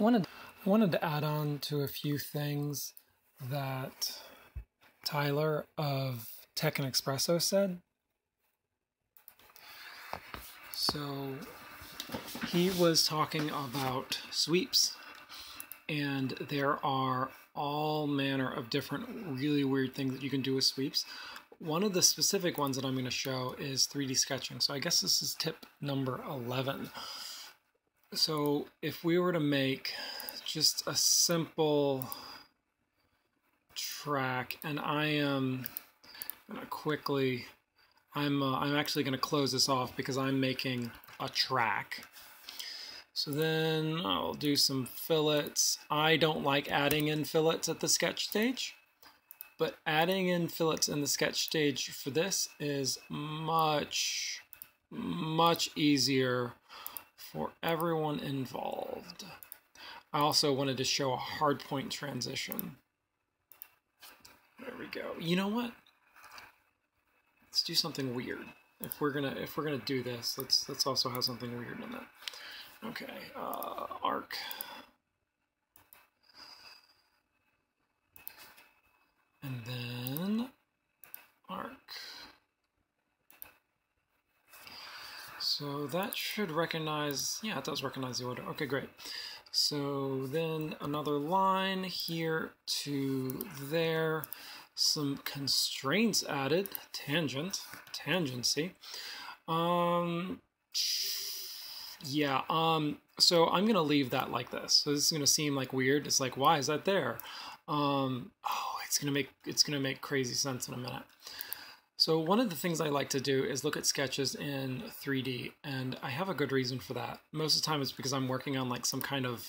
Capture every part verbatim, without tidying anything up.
I wanted, I wanted to add on to a few things that Tyler of Tech and Espresso said. So he was talking about sweeps, and there are all manner of different really weird things that you can do with sweeps. One of the specific ones that I'm going to show is three D sketching. So I guess this is tip number eleven. So if we were to make just a simple track, and I am going to quickly, I'm, uh, I'm actually going to close this off because I'm making a track. So then I'll do some fillets. I don't like adding in fillets at the sketch stage, but adding in fillets in the sketch stage for this is much, much easier for everyone involved. I also wanted to show a hard point transition. There we go. You know what? Let's do something weird. If we're gonna if we're gonna do this, let's let's also have something weird in it. Okay, uh, arc. And then arc. So that should recognize, yeah, it does recognize the order. Okay, great. So then another line here to there. Some constraints added. Tangent. Tangency. Um, yeah, um, so I'm going to leave that like this. So this is going to seem like weird. It's like, why is that there? Um, oh, it's going to make, it's going to make crazy sense in a minute. So one of the things I like to do is look at sketches in three D, and I have a good reason for that. Most of the time it's because I'm working on like some kind of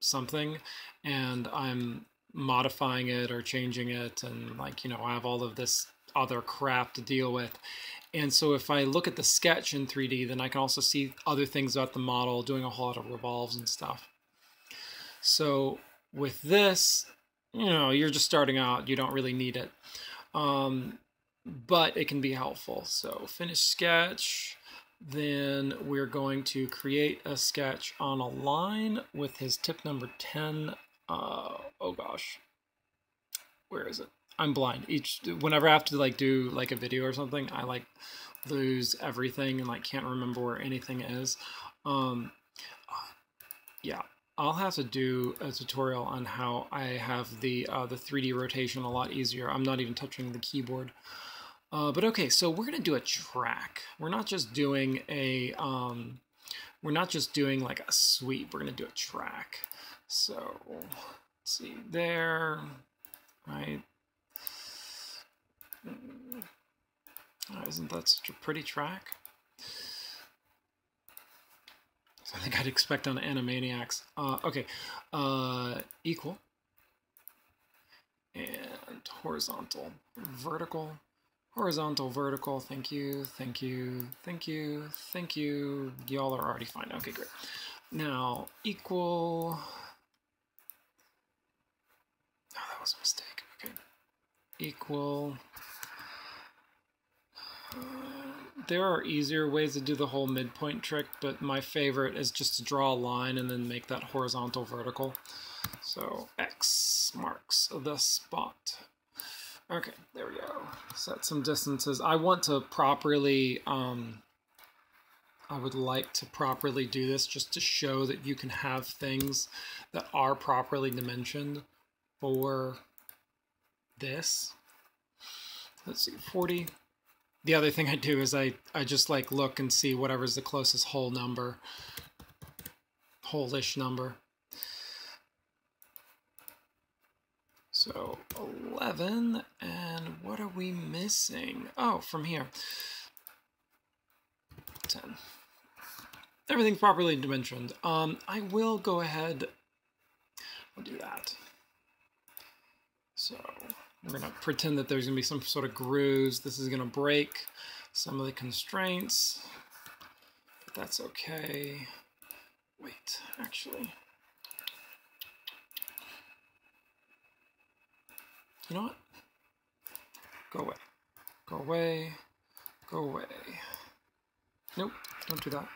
something, and I'm modifying it or changing it, and like, you know, I have all of this other crap to deal with. And so if I look at the sketch in three D, then I can also see other things about the model, doing a whole lot of revolves and stuff. So with this, you know, you're just starting out, you don't really need it. Um, But it can be helpful. So finish sketch, then we're going to create a sketch on a line with his tip number ten. Uh, oh gosh, where is it? I'm blind. Each whenever I have to like do like a video or something, I like lose everything and like can't remember where anything is. Um, yeah, I'll have to do a tutorial on how I have the uh, the three D rotation a lot easier. I'm not even touching the keyboard. Uh, but okay, so we're gonna do a track. We're not just doing a, um, we're not just doing like a sweep. We're gonna do a track. So let's see there, right? Oh, isn't that such a pretty track? I think I'd expect on Animaniacs. Uh, okay, uh, equal and horizontal, vertical. Horizontal, vertical, thank you, thank you, thank you, thank you. Y'all are already fine. Okay, great. Now, equal. Oh, that was a mistake. Okay. Equal. Uh, there are easier ways to do the whole midpoint trick, but my favorite is just to draw a line and then make that horizontal, vertical. So, X marks the spot. Okay, there we go. Set some distances. I want to properly, um, I would like to properly do this just to show that you can have things that are properly dimensioned for this. Let's see, forty. The other thing I do is I, I just like look and see whatever's the closest whole number, whole-ish number. So eleven, and what are we missing? Oh, from here, ten. Everything's properly dimensioned. Um, I will go ahead, I'll do that. So we're gonna pretend that there's gonna be some sort of grooves. This is gonna break some of the constraints, but that's okay. Wait, actually. You know what? Go away. Go away. Go away. Nope, don't do that.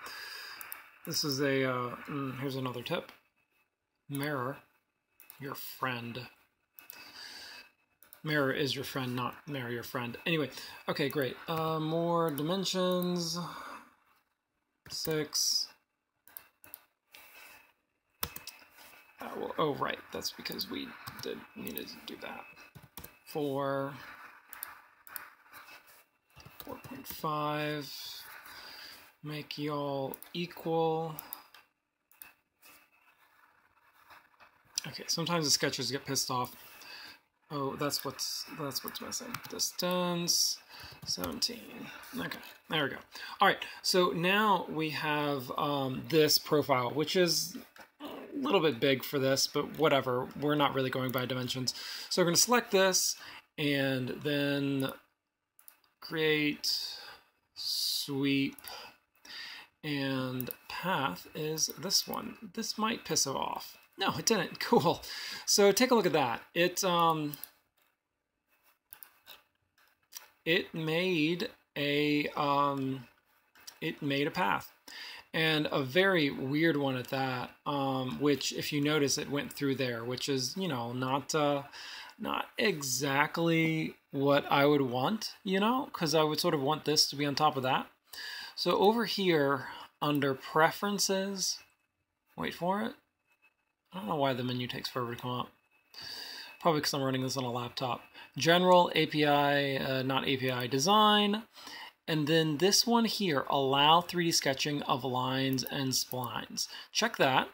This is a, uh, mm, here's another tip. Mirror, your friend. Mirror is your friend, not mirror your friend. Anyway, okay, great. Uh, more dimensions. Six. Oh, well, oh, right. That's because we did needed to do that. Four. Four point five. Make y'all equal. Okay. Sometimes the sketchers get pissed off. Oh, that's what's that's what's missing. Distance, seventeen. Okay, there we go. All right, so now we have um, this profile, which is a little bit big for this, but whatever. We're not really going by dimensions. So we're going to select this and then create sweep. And path is this one. This might piss it off. No, it didn't. Cool. So take a look at that. It um, it made a um, it made a path, and a very weird one at that. Um, which, if you notice, it went through there, which is you know not uh, not exactly what I would want. You know, because I would sort of want this to be on top of that. So over here under preferences, wait for it. I don't know why the menu takes forever to come up. Probably because I'm running this on a laptop. General, A P I, uh, not A P I, design. And then this one here, allow three D sketching of lines and splines. Check that.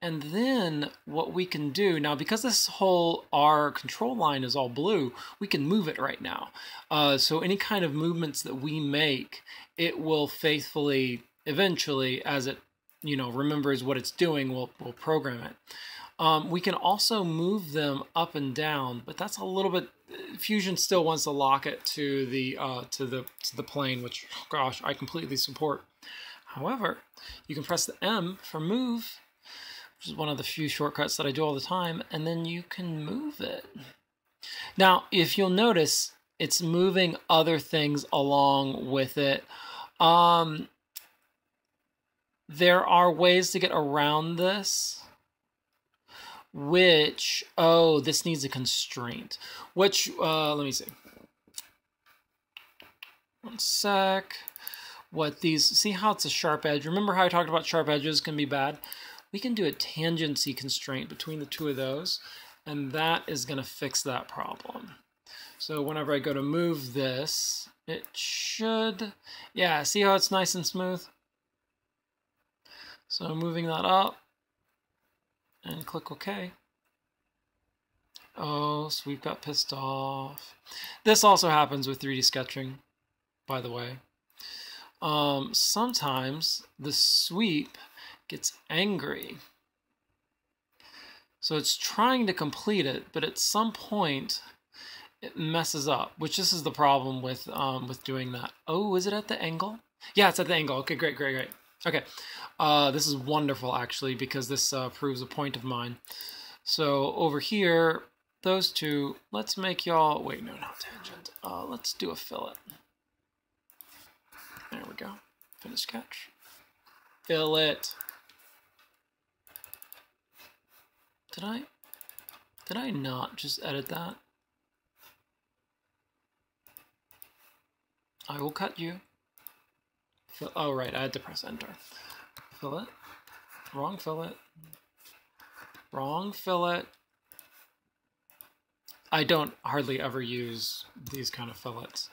And then what we can do, now because this whole, our control line is all blue, we can move it right now. Uh, so any kind of movements that we make, it will faithfully, eventually, as it you know, remembers what it's doing, we'll, we'll program it. Um, we can also move them up and down, but that's a little bit, Fusion still wants to lock it to the, uh, to the, to the plane, which, oh gosh, I completely support. However, you can press the M for move, which is one of the few shortcuts that I do all the time, and then you can move it. Now, if you'll notice, it's moving other things along with it. Um, There are ways to get around this, which, oh, this needs a constraint, which, uh, let me see. One sec. What these, see how it's a sharp edge? Remember how I talked about sharp edges can be bad? We can do a tangency constraint between the two of those, and that is going to fix that problem. So whenever I go to move this, it should, yeah, see how it's nice and smooth? So moving that up and click OK. Oh, sweep got pissed off. This also happens with three D sketching, by the way. Um, sometimes the sweep gets angry. So it's trying to complete it, but at some point it messes up, which this is the problem with, um, with doing that. Oh, is it at the angle? Yeah, it's at the angle. OK, great, great, great. Okay, uh, this is wonderful, actually, because this uh, proves a point of mine. So over here, those two, let's make y'all, wait, no, not tangent. Uh, let's do a fillet. There we go. Finish sketch. Fillet. Did I, did I not just edit that? I will cut you. Oh, right, I had to press enter. Fillet. Wrong fillet. Wrong fillet. I don't hardly ever use these kind of fillets.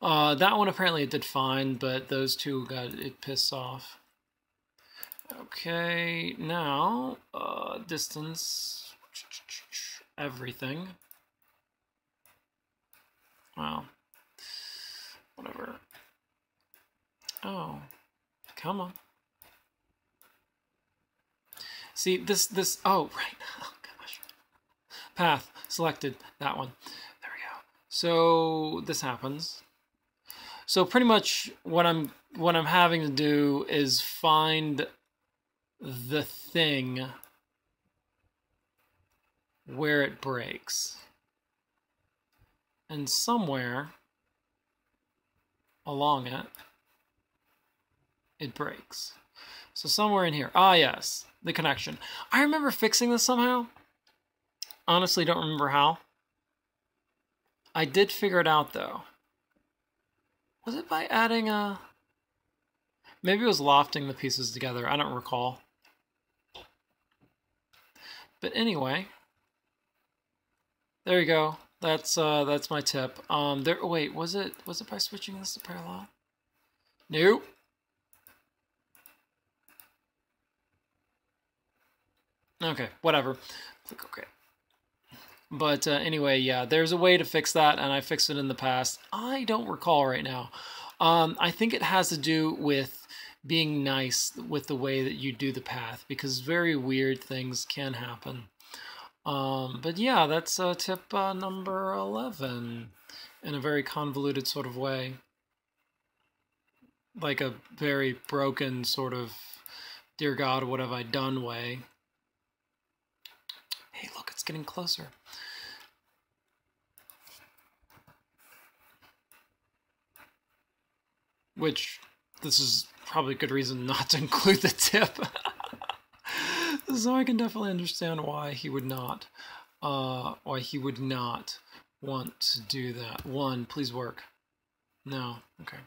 Uh, that one apparently it did fine, but those two got it pissed off. Okay, now, uh, distance, everything. Wow. Whatever. Oh, come on. See, this, this, oh, right. Oh, gosh. Path, selected, that one. There we go. So this happens. So pretty much what I'm, what I'm having to do is find the thing where it breaks. And somewhere along it, it breaks. So somewhere in here. Ah, yes. The connection. I remember fixing this somehow. Honestly, don't remember how. I did figure it out, though. Was it by adding a... Maybe it was lofting the pieces together. I don't recall. But anyway. There you go. That's uh, that's my tip. Um, there. Wait, was it was it by switching this to parallel? Nope. Okay, whatever. Click OK. But uh, anyway, yeah, there's a way to fix that, and I fixed it in the past. I don't recall right now. Um, I think it has to do with being nice with the way that you do the path, because very weird things can happen. Um, but yeah, that's uh, tip uh, number eleven in a very convoluted sort of way. Like a very broken sort of, dear God, what have I done way. Hey, look, it's getting closer. Which, this is probably a good reason not to include the tip. So I can definitely understand why he would not, uh, why he would not want to do that. One, please work. No, okay.